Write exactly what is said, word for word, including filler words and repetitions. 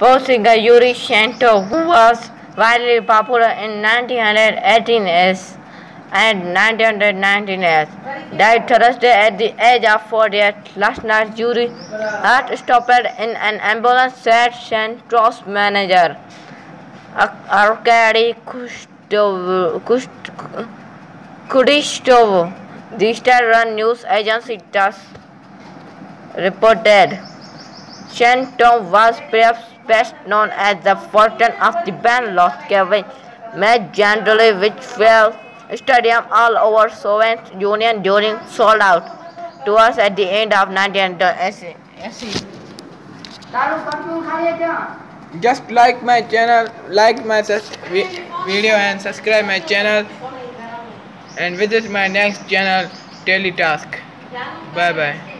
Pop singer Yuri Shatunov, who was widely popular in nineteen eighteen and nineteen nineteen, died Thursday at the age of forty-eight. Last night, Yuri heart stopped in an ambulance, said Shatunov manager Arkady Kudryashov. The state-run news agency TASS reported. Shatunov was perhaps best known as the frontman of the band Laskovy Mai, generally, which filled stadiums all over Soviet Union during sold-out tours at the end of nineteen eighty. Just like my channel, like my video, and subscribe my channel, and visit my next channel, Daily Task. Bye bye.